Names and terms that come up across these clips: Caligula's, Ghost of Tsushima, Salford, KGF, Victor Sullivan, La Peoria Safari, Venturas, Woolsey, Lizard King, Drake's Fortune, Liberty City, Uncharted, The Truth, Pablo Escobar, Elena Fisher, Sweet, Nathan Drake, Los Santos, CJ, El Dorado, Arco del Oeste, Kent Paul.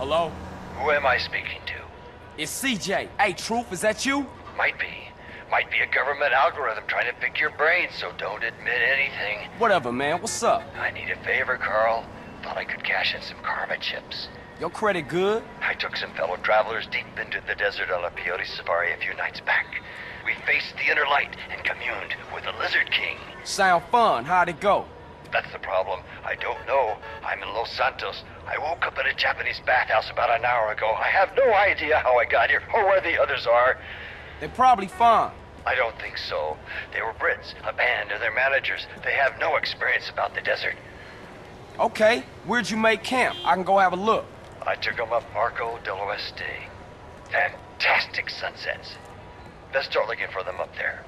Hello? Who am I speaking to? It's CJ. Hey, Truth, is that you? Might be. Might be a government algorithm trying to pick your brain, so don't admit anything. Whatever, man. What's up? I need a favor, Carl. Thought I could cash in some karma chips. Your credit good? I took some fellow travelers deep into the desert on La Peoria Safari a few nights back. We faced the inner light and communed with the Lizard King. Sound fun. How'd it go? That's the problem. I don't know. I'm in Los Santos. I woke up at a Japanese bathhouse about an hour ago. I have no idea how I got here or where the others are. They're probably fine. I don't think so. They were Brits, a band, and their managers. They have no experience about the desert. Okay. Where'd you make camp? I can go have a look. I took them up Arco del Oeste. Fantastic sunsets. Let's start looking for them up there.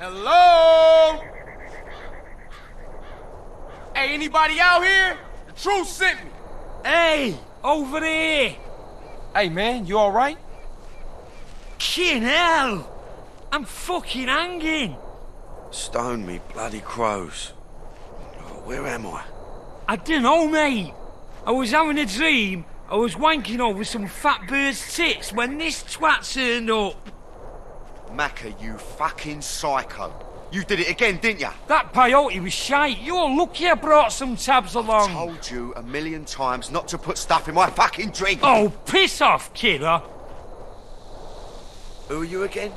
Hello? Hey, anybody out here? The Truth sent me. Hey, over there. Hey, man, you all right? Kin hell. I'm fucking hanging. Stone me, bloody crows. Oh, where am I? I don't know, mate. I was having a dream. I was wanking over some fat bird's tits when this twat turned up. Macca, you fucking psycho. You did it again, didn't ya? That peyote was shite. You're lucky I brought some tabs along. I told you 1,000,000 times not to put stuff in my fucking drink. Oh, piss off, kidder. Who are you again?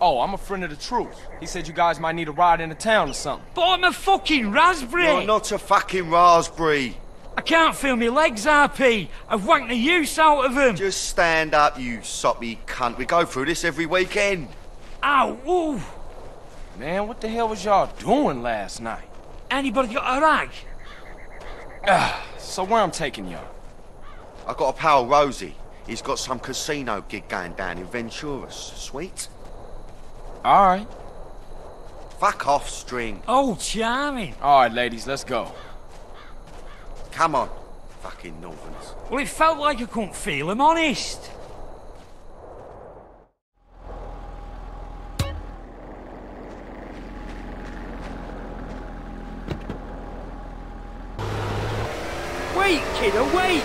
Oh, I'm a friend of the Truth. He said you guys might need a ride into town or something. But I'm a fucking raspberry. You're not a fucking raspberry. I can't feel my legs, RP. I've wanked the use out of them. Just stand up, you soppy cunt. We go through this every weekend. Ow, ooh. man. What the hell was y'all doing last night? Anybody got a rag? So where I'm taking y'all? I got a pal, Rosie. He's got some casino gig going down in Venturas. Sweet? All right. Fuck off, String. Oh, charming. All right, ladies, let's go. Come on, fucking Northerns. Well, it felt like I couldn't feel him, honest. Wait, kiddo, wait!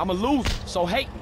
I'm a loser, so hate me.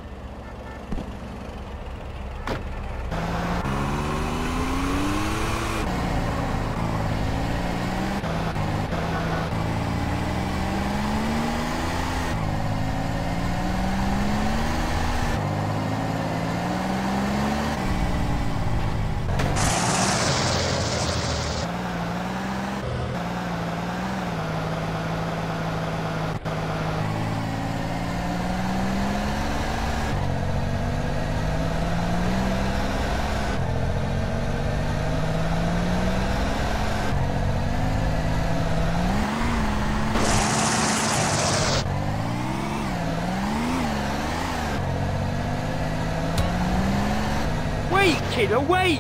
Kiddo, wait!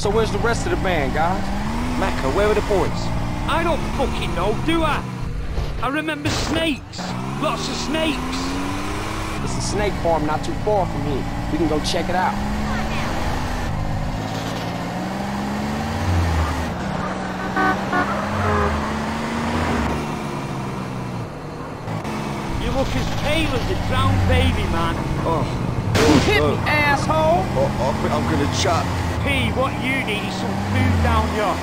So where's the rest of the band, guys? Macca, where were the boys? I don't fucking know, do I? I remember snakes. Lots of snakes. It's a snake farm not too far from here. We can go check it out. The drowned baby, man. Oh. Hit me, asshole! Oh, I'm gonna chuck. P, what you need is some food down here.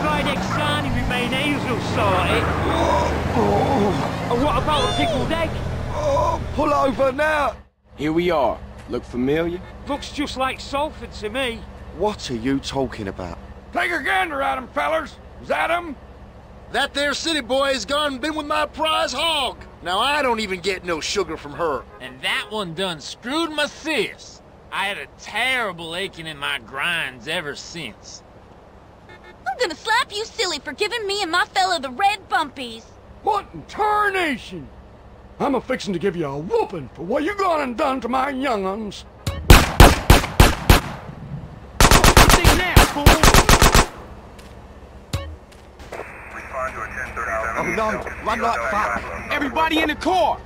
Fried egg sarnie with mayonnaise will sort it. And what about a pickled egg? Oh, pull over now! Here we are. Look familiar? Looks just like Salford to me. What are you talking about? Take a gander at him, fellas! Is that him? That there city boy has gone and been with my prize hog. Now I don't even get no sugar from her. And that one done screwed my sis. I had a terrible aching in my grinds ever since. I'm gonna slap you silly for giving me and my fella the red bumpies. What in tarnation? I'm a-fixin' to give you a whooping for what you gone and done to my young'uns. Oh no, I'm not fucked. Everybody in the car!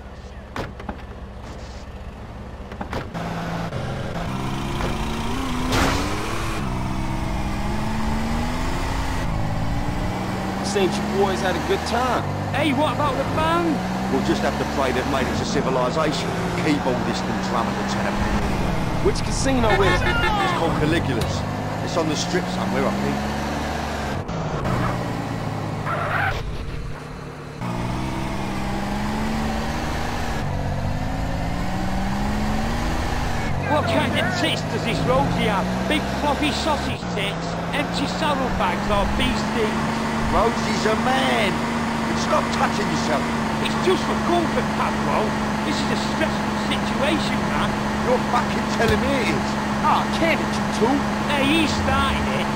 Seems you boys had a good time. Hey, what about the band? We'll just have to pray that made it to civilization. Keyboardist and drummer lieutenant. Which casino is it? It's called Caligula's. It's on the strip somewhere, I think. What kind of tits does this Rosie have? Big floppy sausage tits, empty saddle bags or beasties? Rosie's a man! And stop touching yourself! It's just for comfort, Pablo. This is a stressful situation, man. You're fucking telling me it is. Ah, can't it, you two? Hey, he started it.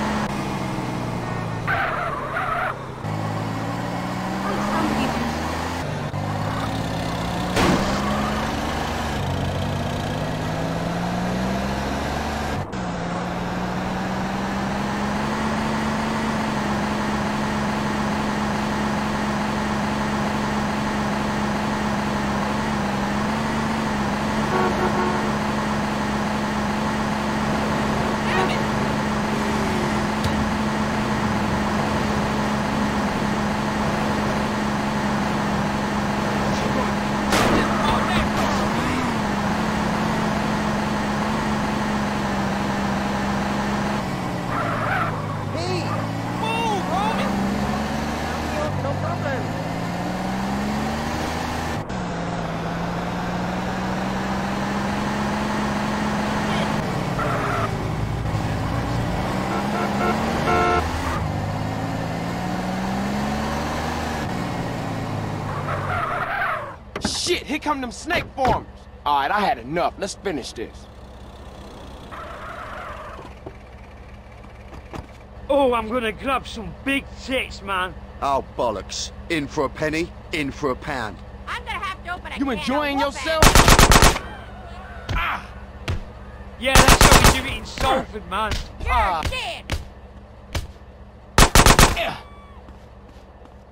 Shit, here come them snake formers. All right, I had enough. Let's finish this. Oh, I'm gonna grab some big tits, man. Oh, bollocks. In for a penny, in for a pound. I'm gonna have to open a You enjoying yourself? Ah. Yeah, that's how we do it in Salford, man. You're dead. Yeah.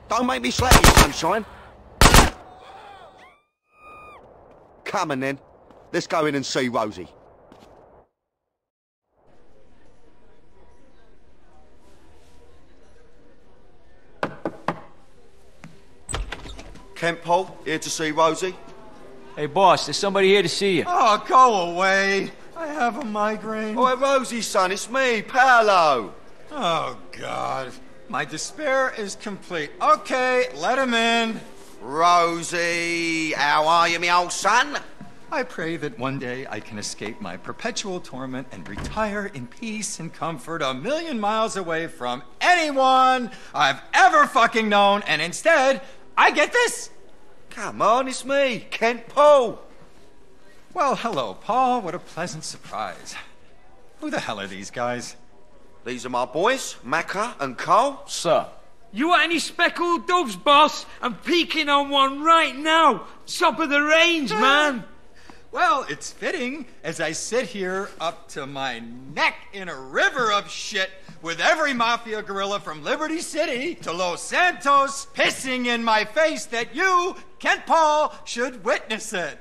Don't make me slap you, sunshine. Come on, then. Let's go in and see Rosie. Kent Paul, here to see Rosie. Hey, boss, there's somebody here to see you. Oh, go away. I have a migraine. Oh, hey, Rosie, son, it's me, Paolo. Oh, God. My despair is complete. Okay, let him in. Rosie, how are you, me old son? I pray that one day I can escape my perpetual torment and retire in peace and comfort 1,000,000 miles away from anyone I've ever fucking known, and instead... I get this? Come on, it's me, Kent Paul. Well, hello, Paul. What a pleasant surprise. Who the hell are these guys? These are my boys, Macca and Cole. Sir. You are any speckled doves, boss? I'm peeking on one right now. Top of the range, man. Well, it's fitting as I sit here up to my neck in a river of shit with every mafia guerrilla from Liberty City to Los Santos pissing in my face that you, Kent Paul, should witness it.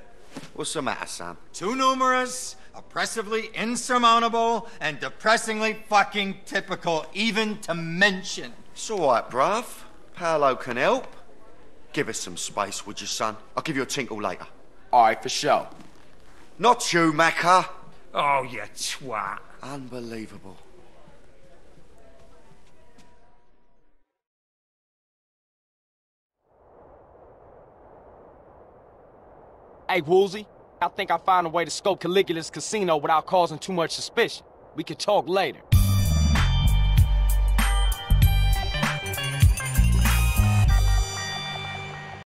What's the matter, son? Too numerous, oppressively insurmountable, and depressingly fucking typical even to mention. It's all right, bruv. Paolo can help. Give us some space, would you, son? I'll give you a tinkle later. All right, for sure. Not you, Macca. Oh, you twat. Unbelievable. Hey, Woolsey, I think I found a way to scope Caligula's casino without causing too much suspicion. We could talk later.